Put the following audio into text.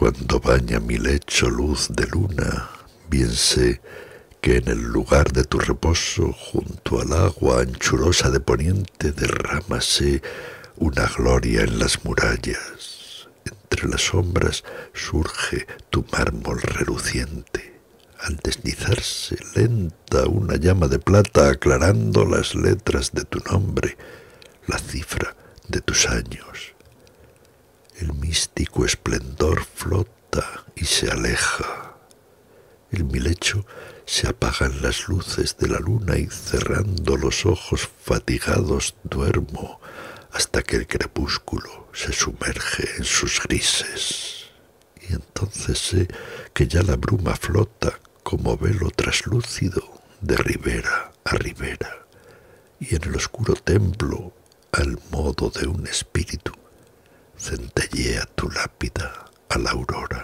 Cuando baña mi lecho luz de luna, bien sé que en el lugar de tu reposo, junto al agua anchurosa de poniente, derrámase una gloria en las murallas. Entre las sombras surge tu mármol reluciente. Al deslizarse lenta una llama de plata, aclarando las letras de tu nombre, la cifra de tus años. El místico esplendor flota y se aleja. En mi lecho se apagan las luces de la luna y cerrando los ojos fatigados duermo hasta que el crepúsculo se sumerge en sus grises. Y entonces sé que ya la bruma flota como velo traslúcido de ribera a ribera. Y en el oscuro templo, al modo de un espíritu, centellea tu lápida a la aurora.